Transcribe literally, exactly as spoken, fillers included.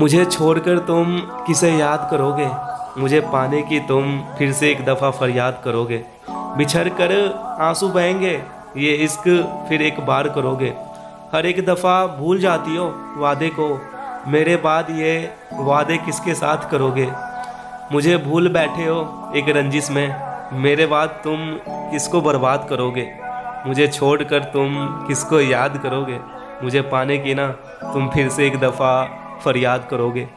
मुझे छोड़कर तुम किसे याद करोगे, मुझे पाने की तुम फिर से एक दफ़ा फरियाद करोगे। बिछड़ कर आंसू बहेंगे ये इश्क फिर एक बार करोगे। हर एक दफ़ा भूल जाती हो वादे को, मेरे बाद ये वादे किसके साथ करोगे। मुझे भूल बैठे हो एक रंजिश में, मेरे बाद तुम किसको बर्बाद करोगे। मुझे छोड़कर तुम किसको याद करोगे, मुझे पाने की ना तुम फिर से एक दफ़ा फरियाद करोगे।